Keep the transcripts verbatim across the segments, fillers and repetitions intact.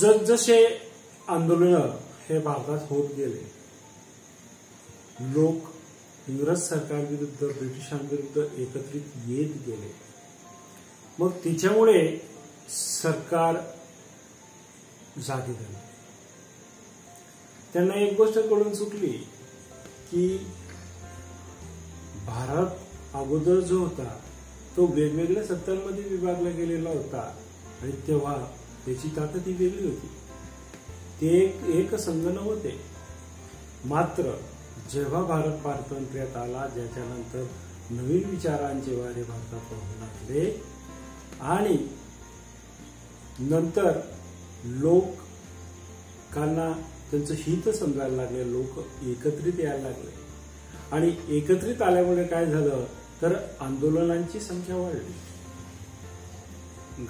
जसजसे आंदोलन हे भारतात होत गेले, लोक इंग्रज सरकार विरुद्ध ब्रिटिशांविरुद्ध एकत्रित येत गेले। मग त्याच्यामुळे सरकार जागी झाले। त्यांना एक गोष्ट कळून चुकली की भारत अगोदर जो होता तो वेगवेगळ्या सत्तांमध्ये विभागला गेलेला होता आणि तेव्हा त्याची ताकद वेगळी होती, ते एक एक संघ नव्हते। मात्र जेव्हा भारत पारतंत्र्यात आला, ज्याच्यानंतर नवीन विचारांचे वारे भारतात वाहू लागले आणि नंतर लोक काना त्यांचं हित समजायला लागले, लोक एकत्रित यायला लागले आणि एकत्रित आल्यामुळे काय झालं तर आंदोलनांची संख्या वाढली,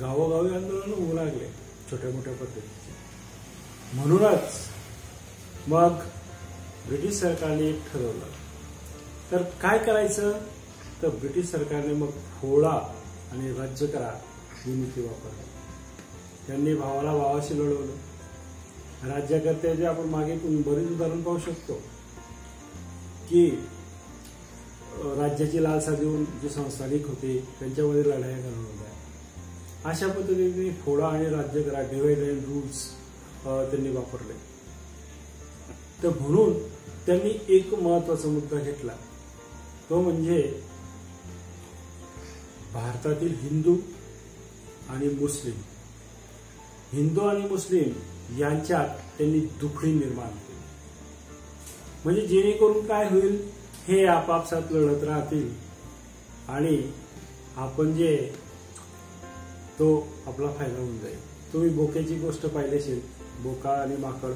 गावोगावी आंदोलन होऊ लागले छोट्या मोठ्या पद्धतीचे। म्हणूनच मग ब्रिटिश सरकारने ठरवलं तर काय करायचं, तर ब्रिटिश सरकारने मग फोडा आणि राज्य करा ही नीती वापरली। त्यांनी भावाला भावाशी लढवलं। राज्यकर्त्याचे आपण मागे बरेच उदाहरण पाहू शकतो की राज्याची लालसा देऊन जे संस्थानिक होते त्यांच्यामध्ये लढाया घडवल्या। अशा पद्धतीने फोडा आणि राज्य करा, डिवाइड अँड रूल्स त्यांनी वापरले। तर म्हणून त्यांनी एक महत्त्वाचा मुद्दा घेतला, तो म्हणजे भारतातील हिंदू आणि मुस्लिम, हिंदू आणि मुस्लिम यांच्यात त्यांनी दुखडी निर्माण केली, म्हणजे जेणेकरून काय होईल हे आपापसात लढत राहतील आणि आपण जे तो आपला फायदा होऊन जाईल। तुम्ही बोक्याची गोष्ट पाहिली असेल, बोका आणि माकड,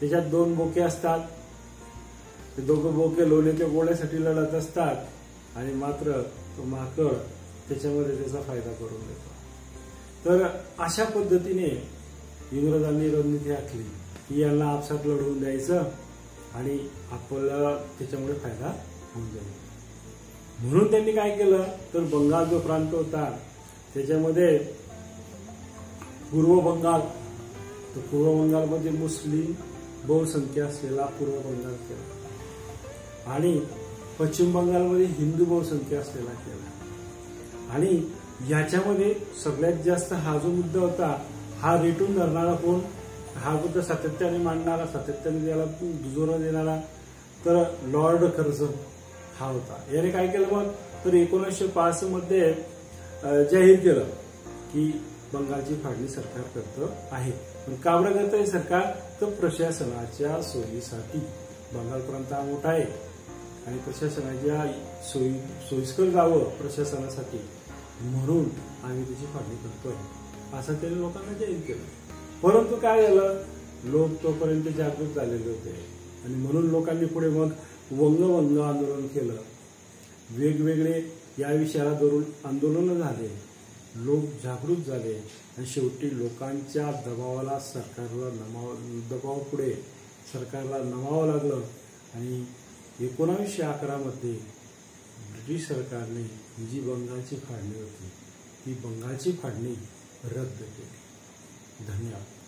त्याच्यात दोन बोके असतात, ते दोघं बोके लोण्याच्या गोळ्यासाठी लढत असतात आणि मात्र तो माकड त्याच्यामध्ये त्याचा फायदा करून देतो। तर अशा पद्धतीने इंग्रजांनी रणनीती आखली की यांना आपसात लढवून द्यायचं आणि आपल्याला त्याच्यामुळे फायदा होऊन जाईल। म्हणून त्यांनी काय केलं तर बंगाल जो प्रांत होता त्याच्यामध्ये पूर्व बंगाल, तर पूर्व बंगालमध्ये मुस्लिम बहुसंख्या असलेला पूर्व बंगाल केला आणि पश्चिम बंगालमध्ये हिंदू बहुसंख्या असलेला केला। आणि याच्यामध्ये सगळ्यात जास्त हा जो मुद्दा होता हा रेटून धरणारा कोण, हा मुद्दा सातत्याने मांडणारा, सातत्याने त्याला दुजोरा देणारा तर लॉर्ड कर्झन हा होता। याने काय केलं मग तर एकोणीसशे पाच मध्ये जाहीर केलं की बंगालची फाळणी सरकार करत आहे। पण का बरं करत आहे सरकार, तर प्रशासनाच्या सोयीसाठी। बंगाल प्रांत हा मोठा आहे आणि प्रशासनाच्या सोयी सोयीस्कर जावं प्रशासनासाठी म्हणून आम्ही त्याची फाळणी करतोय असं त्यांनी लोकांना जाहीर केलं। परंतु काय झालं, लोक तोपर्यंत जागृत झालेले होते आणि म्हणून लोकांनी पुढे मग वंगवंग आंदोलन केलं, वेगवेगळे या विषयाला धरून आंदोलनं झाले, लोक जागृत झाले आणि शेवटी लोकांच्या दबावाला सरकारला नमाव दबाव पुढे सरकारला नमावं लागलं आणि एकोणावीसशे अकरामध्ये ब्रिटिश सरकारने जी बंगालची फाळणी होती ती बंगालची फाळणी रद्द केली। धन्यवाद।